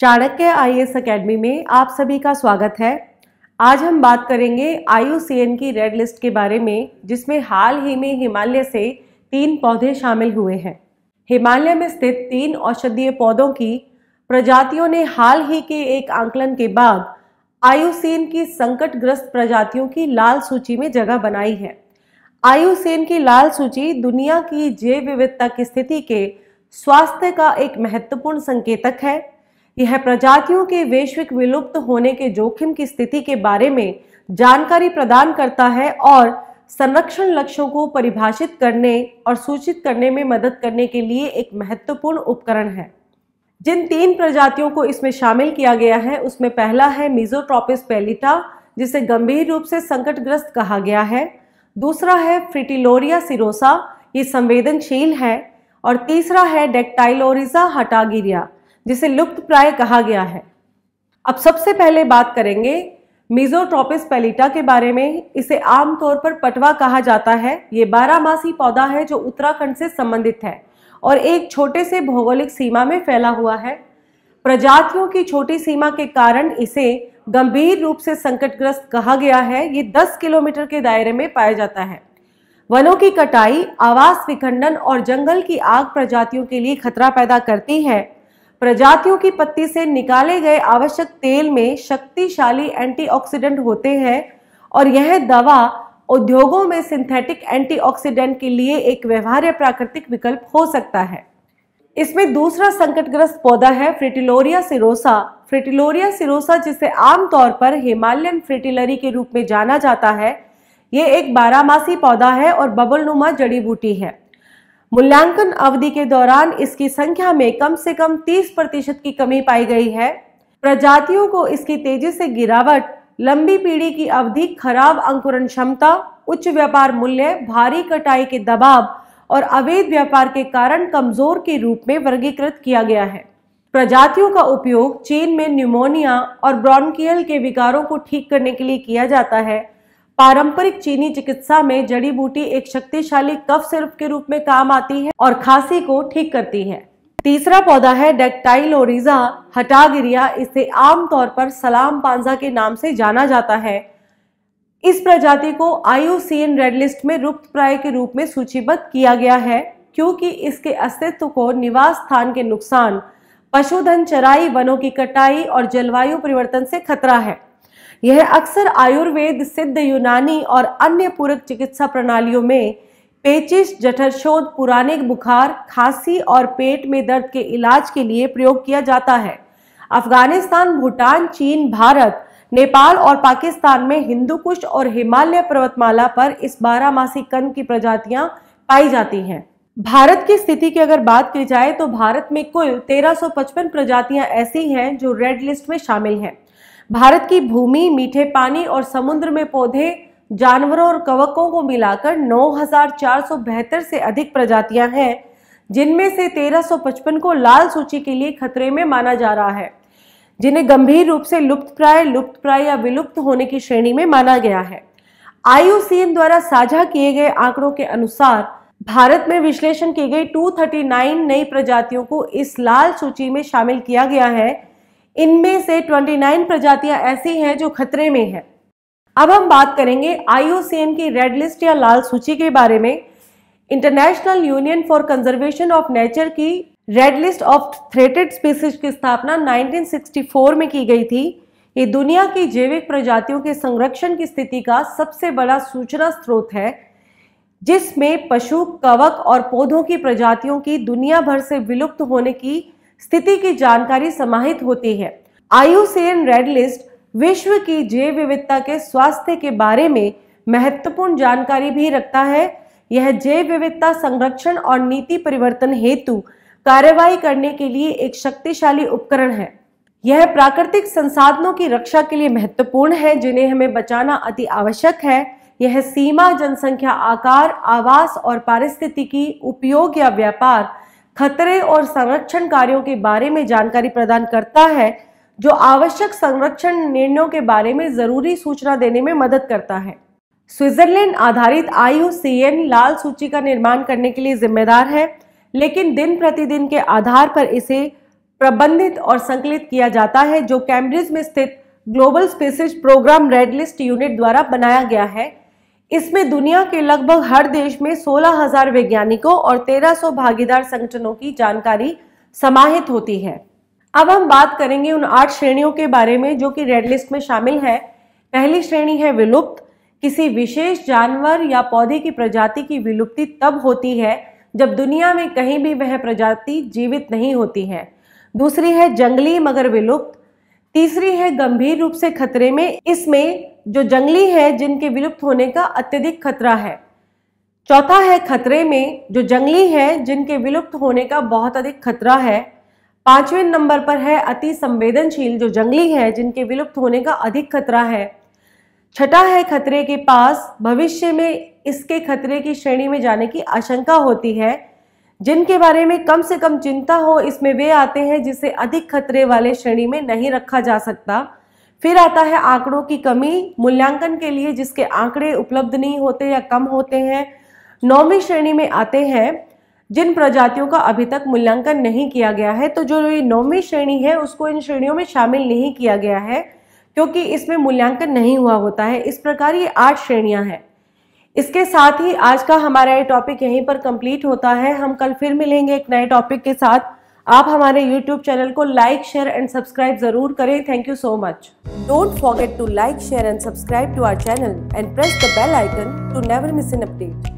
Chanakya IAS academy में आप सभी का स्वागत है। आज हम बात करेंगे IUCN की रेड लिस्ट के बारे में, जिसमें हाल ही में हिमालय से 3 पौधे शामिल हुए हैं। हिमालय में स्थित 3 औषधीय पौधों की प्रजातियों ने हाल ही के एक आंकलन के बाद IUCN की संकटग्रस्त प्रजातियों की लाल सूची में जगह बनाई है। IUCN की लाल सूची दुनिया की जैव विविधता की स्थिति के स्वास्थ्य का एक महत्वपूर्ण संकेतक है। यह प्रजातियों के वैश्विक विलुप्त होने के जोखिम की स्थिति के बारे में जानकारी प्रदान करता है और संरक्षण लक्ष्यों को परिभाषित करने और सूचित करने में मदद करने के लिए एक महत्वपूर्ण उपकरण है। जिन 3 प्रजातियों को इसमें शामिल किया गया है, उसमें पहला है मीजोट्रॉपिस पेलिटा, जिसे गंभीर रूप से संकटग्रस्त कहा गया है। दूसरा है फ्रिटिलोरिया सिरोसा, ये संवेदनशील है। और तीसरा है डैक्टाइलोरिजा हटागिरिया, जिसे लुप्त प्राय कहा गया है। अब सबसे पहले बात करेंगे मीजोट्रॉपिस पेलिटा के बारे में। इसे आमतौर पर पटवा कहा जाता है। ये 12 मासी पौधा है जो उत्तराखंड से संबंधित है और एक छोटे से भौगोलिक सीमा में फैला हुआ है। प्रजातियों की छोटी सीमा के कारण इसे गंभीर रूप से संकटग्रस्त कहा गया है। ये 10 किलोमीटर के दायरे में पाया जाता है। वनों की कटाई, आवास विखंडन और जंगल की आग प्रजातियों के लिए खतरा पैदा करती है। प्रजातियों की पत्ती से निकाले गए आवश्यक तेल में शक्तिशाली एंटीऑक्सीडेंट होते हैं और यह दवा उद्योगों में सिंथेटिक एंटीऑक्सीडेंट के लिए एक व्यवहार्य प्राकृतिक विकल्प हो सकता है। इसमें दूसरा संकटग्रस्त पौधा है फ्रिटिलोरिया सिरोसा। फ्रिटिलोरिया सिरोसा, जिसे आमतौर पर हिमालयन फ्रिटिलरी के रूप में जाना जाता है, ये एक 12 मासी पौधा है और बबलनुमा जड़ी बूटी है। मूल्यांकन अवधि के दौरान इसकी संख्या में कम से कम 30% की कमी पाई गई है। प्रजातियों को इसकी तेजी से गिरावट, लंबी पीढ़ी की अवधि, खराब अंकुरण क्षमता, उच्च व्यापार मूल्य, भारी कटाई के दबाव और अवैध व्यापार के कारण कमजोर के रूप में वर्गीकृत किया गया है। प्रजातियों का उपयोग चीन में न्यूमोनिया और ब्रोंकियल के विकारों को ठीक करने के लिए किया जाता है। पारंपरिक चीनी चिकित्सा में जड़ी बूटी एक शक्तिशाली कफ सिरप के रूप में काम आती है और खांसी को ठीक करती है। तीसरा पौधा है डैक्टाइलोरिजा हटागिरिया। इसे आमतौर पर सलाम पांजा के नाम से जाना जाता है। इस प्रजाति को IUCN रेड लिस्ट में लुप्त प्राय के रूप में सूचीबद्ध किया गया है, क्योंकि इसके अस्तित्व को निवास स्थान के नुकसान, पशुधन चराई, वनों की कटाई और जलवायु परिवर्तन से खतरा है। यह अक्सर आयुर्वेद, सिद्ध यूनानी और अन्य पूरक चिकित्सा प्रणालियों में पेचिश, जठरशोध, पुराने बुखार, खांसी और पेट में दर्द के इलाज के लिए प्रयोग किया जाता है। अफगानिस्तान, भूटान, चीन, भारत, नेपाल और पाकिस्तान में हिंदू कुश और हिमालय पर्वतमाला पर इस 12 मासी कंद की प्रजातियां पाई जाती हैं। भारत की स्थिति की अगर बात की जाए तो भारत में कुल 1355 प्रजातियां ऐसी हैं जो रेड लिस्ट में शामिल हैं। भारत की भूमि, मीठे पानी और समुद्र में पौधे, जानवरों और कवकों को मिलाकर 9472 से अधिक प्रजातियां हैं, जिनमें से 1355 को लाल सूची के लिए खतरे में माना जा रहा है, जिन्हें गंभीर रूप से लुप्तप्राय या विलुप्त होने की श्रेणी में माना गया है। IUCN द्वारा साझा किए गए आंकड़ों के अनुसार भारत में विश्लेषण की गई 239 नई प्रजातियों को इस लाल सूची में शामिल किया गया है। इनमें से 29 प्रजातियां ऐसी हैं जो खतरे में हैं। अब हम बात करेंगे IUCN की रेड लिस्ट या लाल सूची के बारे में। International union for conservation of nature की red list of threatened species की स्थापना 1964 में की गई थी। ये दुनिया की जैविक प्रजातियों के संरक्षण की स्थिति का सबसे बड़ा सूचना स्रोत है, जिसमें पशु, कवक और पौधों की प्रजातियों की दुनिया भर से विलुप्त होने की स्थिति की जानकारी समाहित होती है। IUCN रेड लिस्ट विश्व की जैव विविधता के स्वास्थ्य के बारे में महत्वपूर्ण जानकारी भी रखता है। यह जैव विविधता संरक्षण और नीति परिवर्तन हेतु कार्रवाई करने के लिए एक शक्तिशाली उपकरण है। यह प्राकृतिक संसाधनों की रक्षा के लिए महत्वपूर्ण है, जिन्हें हमें बचाना अति आवश्यक है। यह सीमा, जनसंख्या, आकार, आवास और पारिस्थितिकी, उपयोग या व्यापार, खतरे और संरक्षण कार्यों के बारे में जानकारी प्रदान करता है, जो आवश्यक संरक्षण निर्णयों के बारे में जरूरी सूचना देने में मदद करता है। स्विट्जरलैंड आधारित IUCN लाल सूची का निर्माण करने के लिए जिम्मेदार है, लेकिन दिन प्रतिदिन के आधार पर इसे प्रबंधित और संकलित किया जाता है, जो कैम्ब्रिज में स्थित global species programme red list unit द्वारा बनाया गया है। इसमें दुनिया के लगभग हर देश में 16,000 वैज्ञानिकों और 1,300 भागीदार संगठनों की जानकारी समाहित होती है। अब हम बात करेंगे उन 8 श्रेणियों के बारे में जो कि रेड लिस्ट में शामिल है। पहली श्रेणी है विलुप्त। किसी विशेष जानवर या पौधे की प्रजाति की विलुप्ति तब होती है जब दुनिया में कहीं भी वह प्रजाति जीवित नहीं होती है। दूसरी है जंगली मगर विलुप्त। तीसरी है गंभीर रूप से खतरे में, इसमें जो जंगली है जिनके विलुप्त होने का अत्यधिक खतरा है। चौथा है खतरे में, जो जंगली है जिनके विलुप्त होने का बहुत अधिक खतरा है। पांचवें नंबर पर है अति संवेदनशील, जो जंगली है जिनके विलुप्त होने का अधिक खतरा है। छठा है खतरे के पास, भविष्य में इसके खतरे की श्रेणी में जाने की आशंका होती है। जिनके बारे में कम से कम चिंता हो, इसमें वे आते हैं जिसे अधिक खतरे वाले श्रेणी में नहीं रखा जा सकता। फिर आता है आंकड़ों की कमी, मूल्यांकन के लिए जिसके आंकड़े उपलब्ध नहीं होते या कम होते हैं। 9वीं श्रेणी में आते हैं जिन प्रजातियों का अभी तक मूल्यांकन नहीं किया गया है। तो जो ये 9वीं श्रेणी है उसको इन श्रेणियों में शामिल नहीं किया गया है क्योंकि इसमें मूल्यांकन नहीं हुआ होता है। इस प्रकार ये 8 श्रेणियाँ हैं। इसके साथ ही आज का हमारा ये टॉपिक यहीं पर कंप्लीट होता है। हम कल फिर मिलेंगे एक नए टॉपिक के साथ। आप हमारे YouTube चैनल को लाइक, शेयर एंड सब्सक्राइब जरूर करें। Thank you so much. Don't forget to like, share and subscribe to our channel and press the bell icon to never miss an update.